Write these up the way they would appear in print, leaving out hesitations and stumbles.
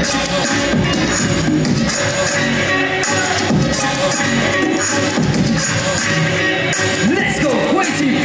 Let's go, Crazy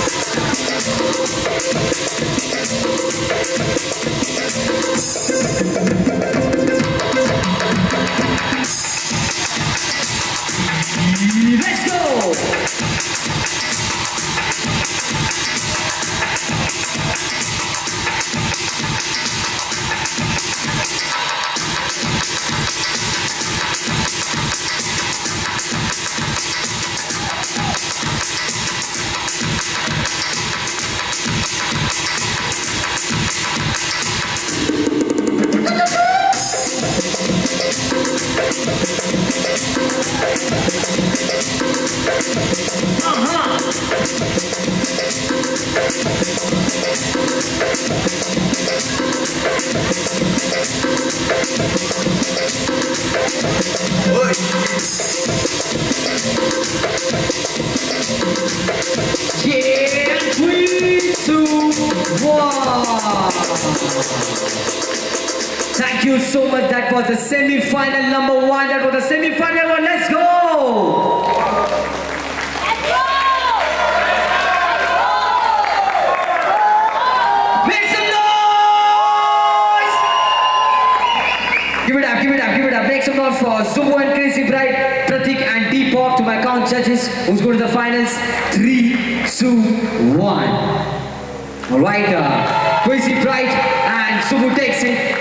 Bright and Zuboo takes it.